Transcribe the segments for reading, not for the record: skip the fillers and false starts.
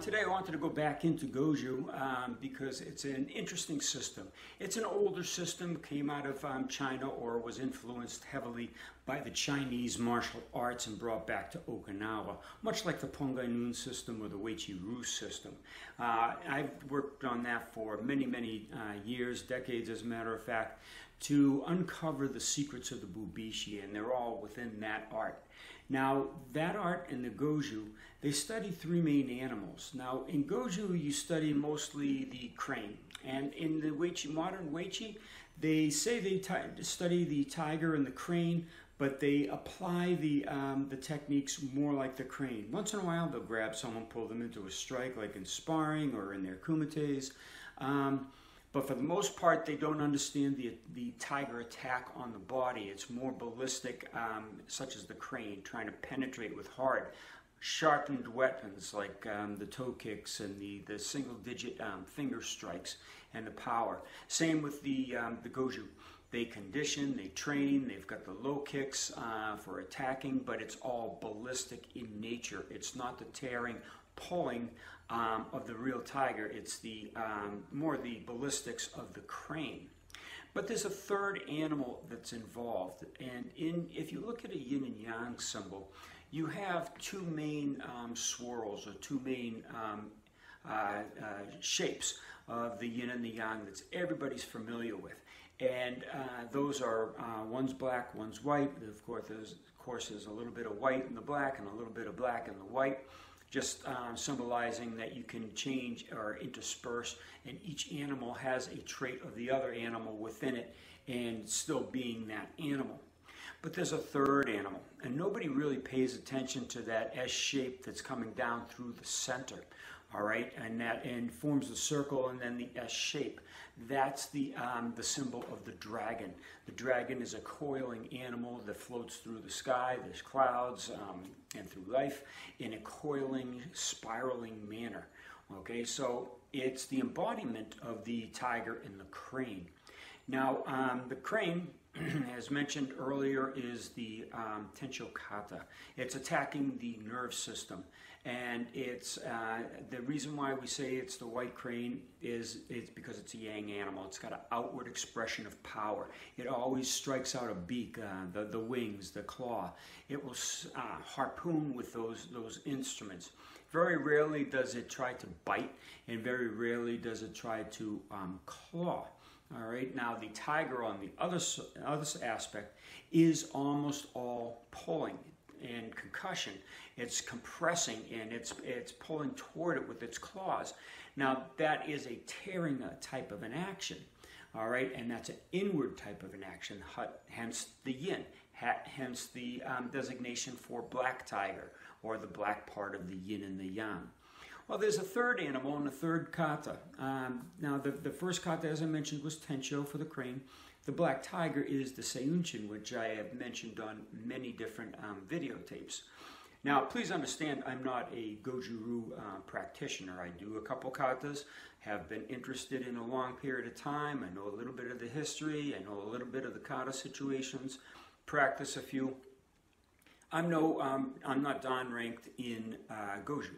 Today I wanted to go back into Goju because it's an interesting system. It's an older system, came out of China or was influenced heavily by the Chinese martial arts and brought back to Okinawa, much like the Pangai-noon system or the Uechi-ryu system. I've worked on that for many, many years, decades as a matter of fact, to uncover the secrets of the Bubishi, and they're all within that art. Now, that art and the Goju, they study three main animals. Now, in Goju, you study mostly the crane. And in the Uechi, modern Uechi, they say they study the tiger and the crane, but they apply the techniques more like the crane. Once in a while, they'll grab someone, pull them into a strike, like in sparring or in their kumites. But for the most part, they don't understand the tiger attack on the body. It's more ballistic, such as the crane, trying to penetrate with hard, sharpened weapons like the toe kicks and the single-digit finger strikes and the power. Same with the Goju. They condition, they train, they've got the low kicks for attacking, but it's all ballistic in nature. It's not the tearing, pulling of the real tiger. It's the more the ballistics of the crane. But there's a third animal that's involved, and if you look at a yin and yang symbol, you have two main swirls or two main shapes of the yin and the yang that everybody's familiar with, and those are one's black, one's white. Of course, there's a little bit of white in the black and a little bit of black in the white, just symbolizing that you can change or intersperse, and each animal has a trait of the other animal within it and still being that animal. But there's a third animal, and nobody really pays attention to that S shape that's coming down through the center, all right, and that forms the circle and then the S shape. That's the symbol of the dragon. The dragon is a coiling animal that floats through the sky, there's clouds, and through life in a coiling, spiraling manner. Okay, so it's the embodiment of the tiger and the crane. Now, the crane, as mentioned earlier, is the Tensho Kata. It's attacking the nerve system, and it's the reason why we say it's the white crane is it's because it's a yang animal. It's got an outward expression of power. It always strikes out a beak, the wings, the claw. It will harpoon with those instruments. Very rarely does it try to bite, and very rarely does it try to claw. All right, now the tiger on the other aspect is almost all pulling and concussion. It's compressing, and it's pulling toward it with its claws. Now that is a tearing type of an action, all right, and that's an inward type of an action, hence the yin, hence the designation for black tiger, or the black part of the yin and the yang. Well, there's a third animal and a third kata. Now, the first kata, as I mentioned, was Tensho for the crane. The black tiger is the Seiyunchin, which I have mentioned on many different videotapes. Now, please understand, I'm not a Goju Ryu practitioner. I do a couple katas, have been interested in a long period of time. I know a little bit of the history. I know a little bit of the kata situations, practice a few. I'm not don-ranked in Goju.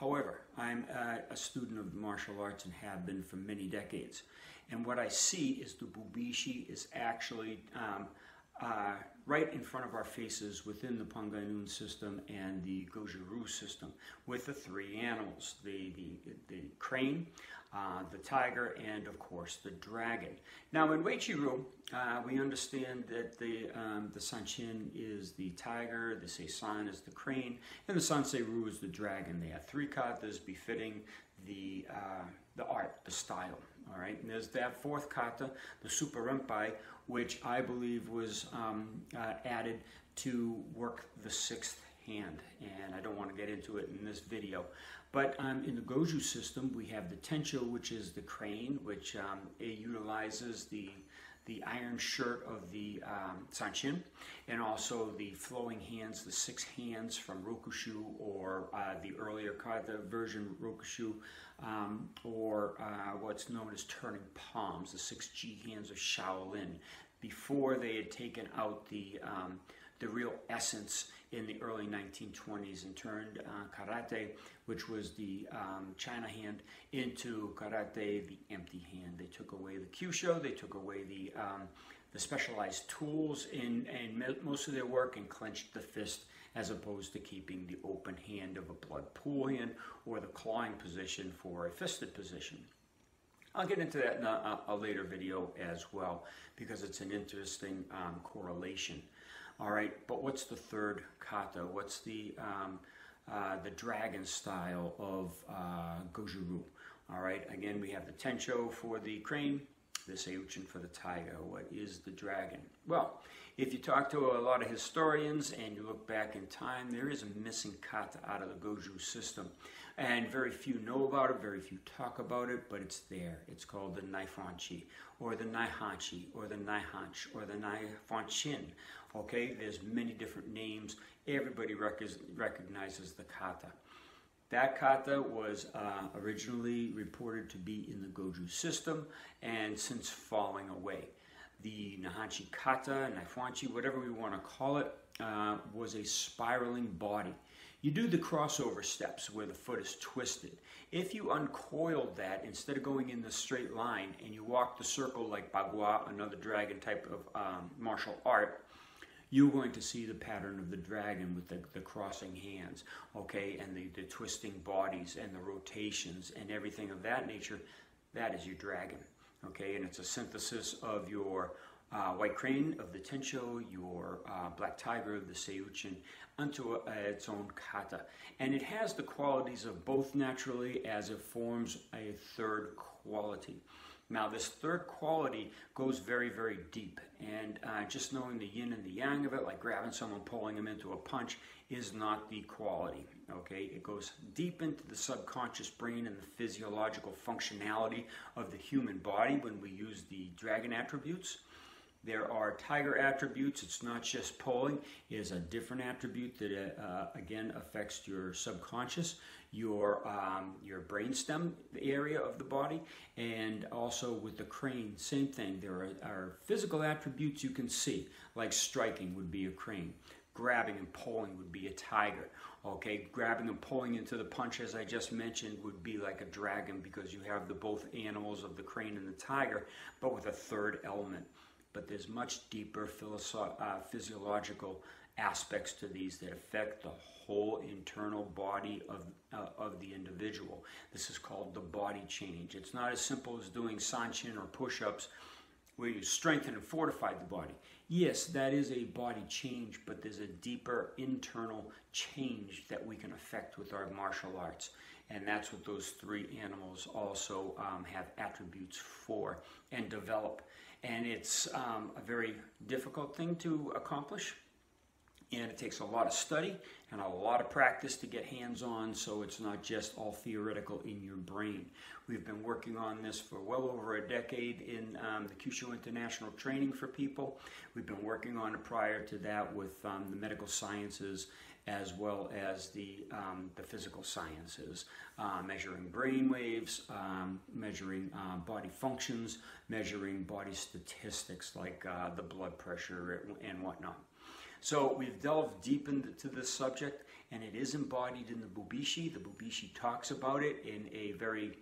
However, I'm a student of the martial arts and have been for many decades. And what I see is the Bubishi is actually right in front of our faces within the Pangai-noon system and the Goju Ryu system, with the three animals, the crane, the tiger, and of course the dragon. Now in Uechi-ryu, we understand that the San Chin is the tiger, the Seisan is the crane, and the Sanseiru is the dragon. They have three katas befitting the art, the style. All right, and there's that fourth kata, the Superempai, which I believe was added to work the sixth hand, and I don't want to get into it in this video. But in the Goju system, we have the Tensho, which is the crane, which it utilizes the iron shirt of the San Chin, and also the flowing hands, the 6 hands from Rokushu, or the earlier Kata version Rokushu, or what's known as turning palms, the 6G hands of Shaolin, before they had taken out the real essence in the early 1920s and turned karate, which was the China hand, into karate, the empty hand. They took away the kyusho, they took away the specialized tools in most of their work, and clenched the fist as opposed to keeping the open hand of a blood pool hand or the clawing position for a fisted position. I'll get into that in a later video as well, because it's an interesting correlation. All right, but what's the third kata? What's the dragon style of Goju Ryu? All right, again, we have the Tensho for the crane, the Seiyunchin for the tiger. What is the dragon? Well, if you talk to a lot of historians and you look back in time, there is a missing kata out of the Goju system. And very few know about it, very few talk about it, but it's there. It's called the Naifanchin, or the Naihanchi, or the Naihanch, or the Naifanchin. Okay, there's many different names. Everybody recognizes the kata. That kata was originally reported to be in the Goju system, and since falling away. The Naihanchi kata, Naifanchin, whatever we want to call it, was a spiraling body. You do the crossover steps where the foot is twisted. If you uncoiled that, instead of going in the straight line, and you walk the circle like Bagua, another dragon type of martial art, you're going to see the pattern of the dragon with the crossing hands, okay, and the twisting bodies and the rotations and everything of that nature. That is your dragon, okay, and it's a synthesis of your White Crane of the Tensho, your Black Tiger of the Seiyunchin, unto its own kata. And it has the qualities of both naturally, as it forms a third quality. Now, this third quality goes very, very deep. And just knowing the yin and the yang of it, like grabbing someone, pulling them into a punch, is not the quality, okay? It goes deep into the subconscious brain and the physiological functionality of the human body when we use the dragon attributes. There are tiger attributes. It's not just pulling. It is a different attribute that, again, affects your subconscious, your brainstem area of the body, and also with the crane, same thing. There are physical attributes you can see, like striking would be a crane. Grabbing and pulling would be a tiger, okay? Grabbing and pulling into the punch, as I just mentioned, would be like a dragon, because you have the both animals of the crane and the tiger, but with a third element. But there's much deeper physiological aspects to these that affect the whole internal body of the individual. This is called the body change. It's not as simple as doing Sanchin or push-ups, where you strengthen and fortify the body. Yes, that is a body change, but there's a deeper internal change that we can affect with our martial arts. And that's what those three animals also have attributes for and develop. And it's a very difficult thing to accomplish, and it takes a lot of study and a lot of practice to get hands-on, so it's not just all theoretical in your brain. We've been working on this for well over a decade in the Kyusho International training for people. We've been working on it prior to that with the medical sciences, as well as the physical sciences, measuring brain waves, measuring body functions, measuring body statistics like the blood pressure and whatnot. So we've delved deep into this subject, and it is embodied in the Bubishi. The Bubishi talks about it in a very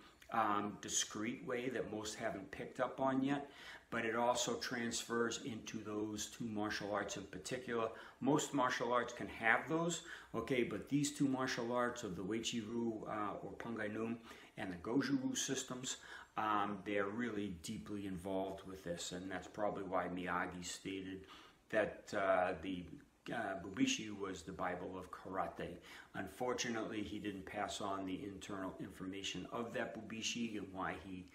discreet way that most haven't picked up on yet. But it also transfers into those two martial arts in particular. Most martial arts can have those, okay, but these two martial arts of the Uechi-ryu or Pangai-noon and the Goju Ryu systems, they're really deeply involved with this, and that's probably why Miyagi stated that the Bubishi was the Bible of karate. Unfortunately, he didn't pass on the internal information of that Bubishi and why he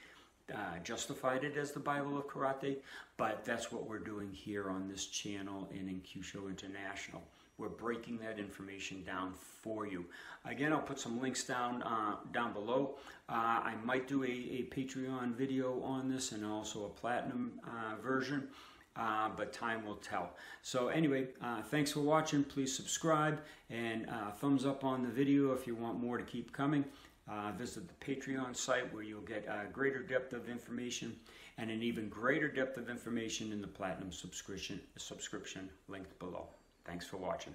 justified it as the Bible of karate, but that's what we're doing here on this channel and in Kyusho International. We're breaking that information down for you. Again, I'll put some links down down below. I might do a Patreon video on this and also a platinum version, but time will tell. So anyway, thanks for watching. Please subscribe and thumbs up on the video if you want more to keep coming. Visit the Patreon site where you'll get a greater depth of information and an even greater depth of information in the platinum subscription linked below. Thanks for watching.